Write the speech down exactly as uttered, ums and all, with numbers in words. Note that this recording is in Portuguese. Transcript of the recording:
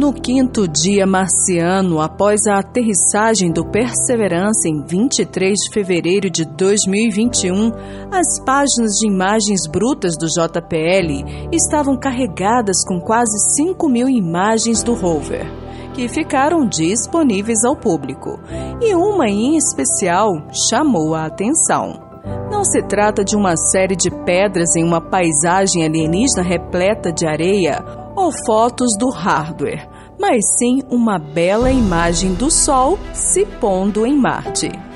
No quinto dia marciano, após a aterrissagem do Perseverance em vinte e três de fevereiro de dois mil e vinte e um, as páginas de imagens brutas do J P L estavam carregadas com quase cinco mil imagens do rover, que ficaram disponíveis ao público, e uma em especial chamou a atenção. Não se trata de uma série de pedras em uma paisagem alienígena repleta de areia ou fotos do hardware, mas sim uma bela imagem do Sol se pondo em Marte.